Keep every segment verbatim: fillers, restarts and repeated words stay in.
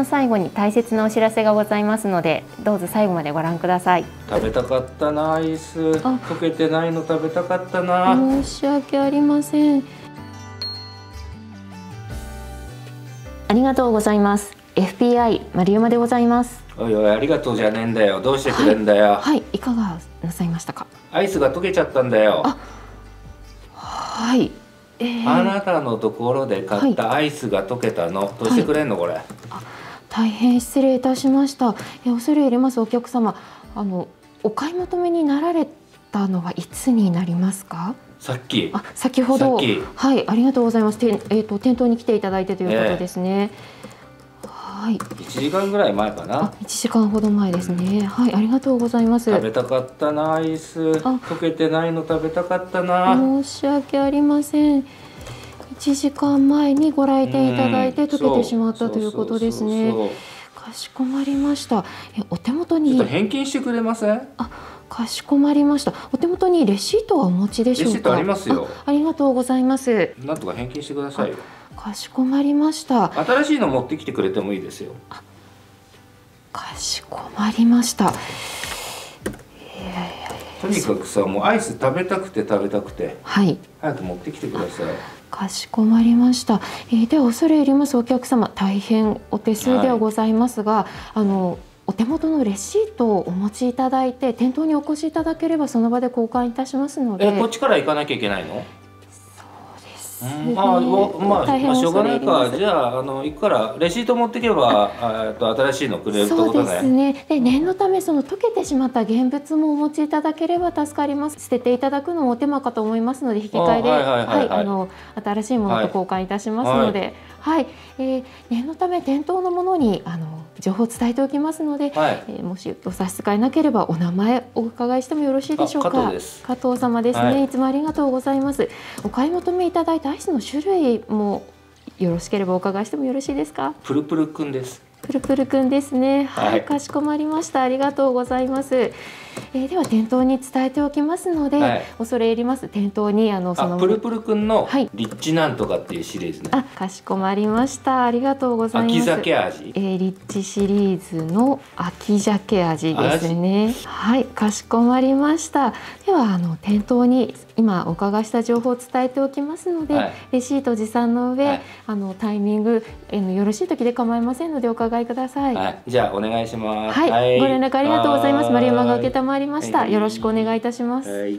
の最後に大切なお知らせがございますので、どうぞ最後までご覧ください。食べたかったな、アイス溶けてないの食べたかったな。申し訳ありません。ありがとうございます。 エフピーアイ 丸山でございます。おいおい、ありがとうじゃねえんだよ。どうしてくれんだよ。はい、はい、いかがなさいましたか。アイスが溶けちゃったんだよ。あ、はい。えー、あなたのところで買ったアイスが溶けたの、はい、どうしてくれんのこれ。はい、あ、大変失礼いたしました。え、恐れ入りますお客様、あのお買い求めになられたのはいつになりますか。さっき、あ、先ほど、はい、ありがとうございます。て、えっと店頭に来ていただいてということですね。えー、はい、一時間ぐらい前かな。一時間ほど前ですね。はい、ありがとうございます。食べたかったな、アイス溶けてないの食べたかったな。申し訳ありません。いちじかんまえにご来店いただいて溶けてしまったということですね。かしこまりました。え、お手元にちょっと返金してくれません。あ、かしこまりました。お手元にレシートはお持ちでしょうか。レシートありますよ。 あ, ありがとうございます。なんとか返金してくださいよ。かしこまりました。新しいの持ってきてくれてもいいですよ。かしこまりました。とにかくさ、もうアイス食べたくて食べたくて、はい、早く持ってきてください。かしこまりました。えー、では恐れ入りますお客様、大変お手数ではございますが、はい、あのお手元のレシートをお持ちいただいて店頭にお越しいただければその場で交換いたしますので。え、こっちから行かなきゃいけないの。まあ、まあ、しょうがないか。じゃあ、あの、行くから、レシート持ってけば、えっと、新しいのくれるってことね。そうですね。で、念のため、その溶けてしまった現物もお持ちいただければ助かります。捨てていただくのもお手間かと思いますので、引き換えで、はい、あの、新しいものと交換いたしますので。はい、えー、念のため、店頭のものに、あの、情報を伝えておきますので。はい、えー、もし、お差し支えなければ、お名前、お伺いしてもよろしいでしょうか。加藤です。加藤様ですね。はい、いつもありがとうございます。お買い求めいただいたアイスの種類もよろしければお伺いしてもよろしいですか。プルプルくんです。プルプルくんですね。はい、はい、かしこまりました。ありがとうございます。えー、では店頭に伝えておきますので、はい、恐れ入ります。店頭にあのそのプルプルくんのリッチなんとかっていうシリーズね。はい、あ、かしこまりました。ありがとうございます。秋鮭味。えー、リッチシリーズの秋鮭味ですね。はい、かしこまりました。ではあの店頭に。今お伺いした情報を伝えておきますので、はい、レシート持参の上、はい、あのタイミング、えのよろしい時で構いませんのでお伺いください。はい、じゃあお願いします。はい、はい、ご連絡ありがとうございます。丸山が受けたまわりました。はい、よろしくお願いいたします。はい、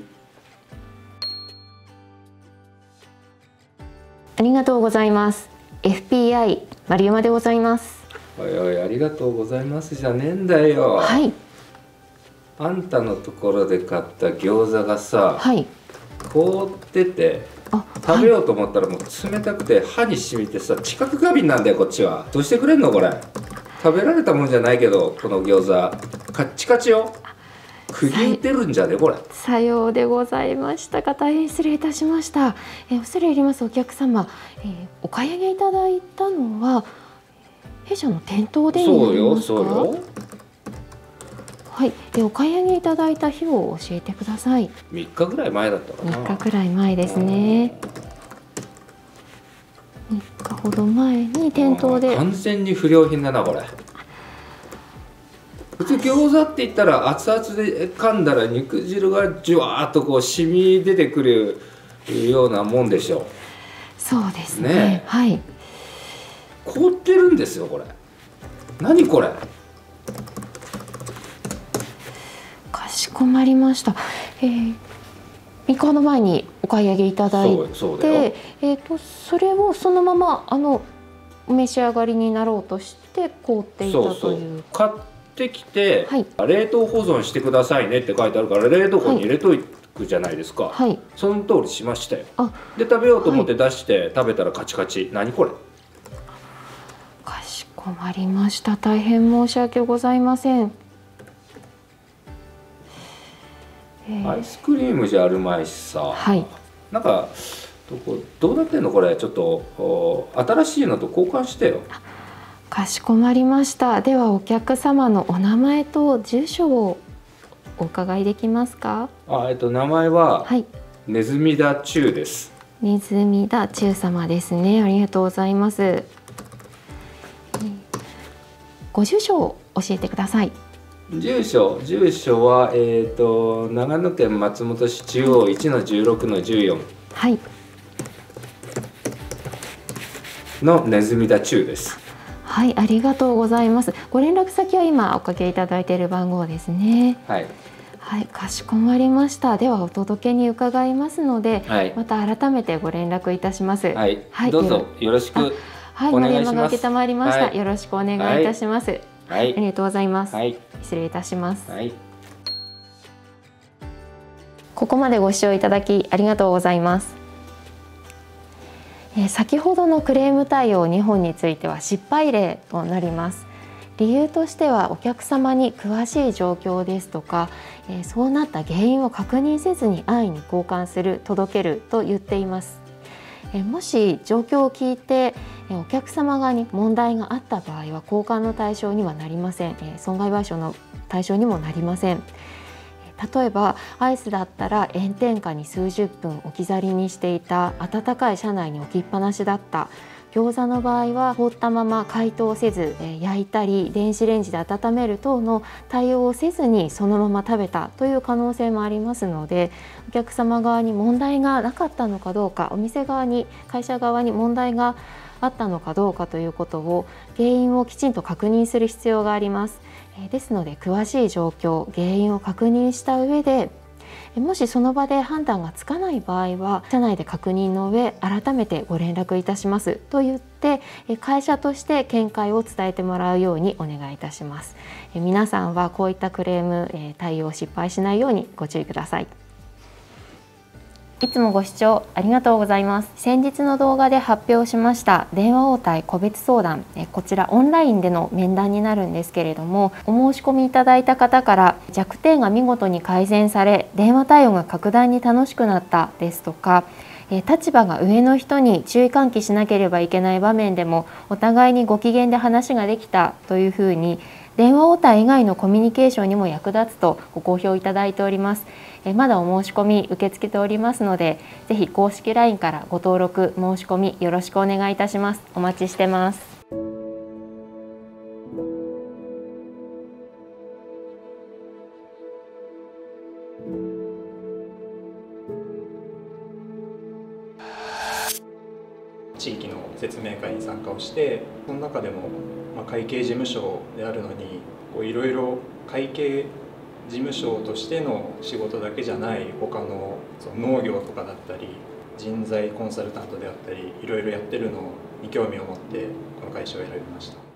ありがとうございます。エフピーアイ 丸山でございます。おいおい、ありがとうございますじゃねえんだよ。はい。あんたのところで買った餃子がさ。はい。凍ってて食べようと思ったらもう冷たくて歯にしみてさ、知覚過敏なんだよこっちは。どうしてくれんのこれ。食べられたもんじゃないけどこの餃子カッチカチよ。釘打てるんじゃねこれ。さようでございましたか。大変失礼いたしました。えー、恐れ入りますお客様、えー、お買い上げいただいたのは弊社の店頭でになりますか。そうよそうよ。はい、でお買い上げいただいた日を教えてください。みっかぐらい前だったかな。みっかぐらい前ですね。みっかほど前に店頭で。完全に不良品だなこれ。普通餃子って言ったら熱々で噛んだら肉汁がじゅわーっとこう染み出てくるようなもんでしょう。そうですね。ね、はい。凍ってるんですよこれ。何これ。かしこまりました。えー、みっかの前にお買い上げいただいて、えっとそれをそのままあのお召し上がりになろうとして凍っていたという。そうそう。買ってきて、はい、冷凍保存してくださいねって書いてあるから冷凍庫に入れといくじゃないですか。はい、その通りしましたよ。あ、で食べようと思って出して食べたらカチカチ。何これ。かしこまりました。大変申し訳ございません。アイスクリームじゃあるまいしさ、はい、なんかどうなってんのこれ。ちょっと新しいのと交換してよ。かしこまりました。ではお客様のお名前と住所をお伺いできますか。あ、えっと名前は、はい、ねずみだちゅうです。ねずみだちゅう様ですね。ありがとうございます。ご住所を教えてください。住所、住所は、えー、と長野県松本市中央 いちのじゅうろくのじゅうよん はいのねずみ田中です。はい、ありがとうございます。ご連絡先は今おかけいただいている番号ですね。はい、はい、かしこまりました。ではお届けに伺いますので、はい、また改めてご連絡いたします。はい、はい、どうぞよろしくお願いします。よろしくお願いいたします。はいはい、ありがとうございます。はい、失礼いたします。はい、ここまでご視聴いただきありがとうございます。えー、先ほどのクレーム対応にほんについては失敗例となります。理由としてはお客様に詳しい状況ですとか、えー、そうなった原因を確認せずに安易に交換する、届けると言っています。えー、もし状況を聞いてお客様側に問題があった場合は交換の対象にはなりません。損害賠償の対象にもなりません。例えばアイスだったら炎天下に数十分置き去りにしていた、温かい車内に置きっぱなしだった、餃子の場合は放ったまま解凍せず焼いたり電子レンジで温める等の対応をせずにそのまま食べたという可能性もありますので、お客様側に問題がなかったのかどうか、お店側に、会社側に問題があったのかどうかということを、原因をきちんと確認する必要があります。ですので詳しい状況、原因を確認した上で、もしその場で判断がつかない場合は社内で確認の上改めてご連絡いたしますと言って、会社として見解を伝えてもらうようにお願いいたします。皆さんはこういったクレーム対応失敗しないようにご注意ください。いつもご視聴ありがとうございます。先日の動画で発表しました電話応対個別相談、こちらオンラインでの面談になるんですけれども、お申し込みいただいた方から弱点が見事に改善され電話対応が格段に楽しくなったですとか、立場が上の人に注意喚起しなければいけない場面でもお互いにご機嫌で話ができたというふうに、電話応対以外のコミュニケーションにも役立つとご好評いただいております。えまだお申し込み受け付けておりますので、ぜひ公式 ライン からご登録、申し込みよろしくお願いいたします。お待ちしてます。地域の説明会に参加をして、その中でもまあ会計事務所であるのに、いろいろ会計事務所としての仕事だけじゃない他の、その農業とかだったり人材コンサルタントであったりいろいろやってるのに興味を持ってこの会社を選びました。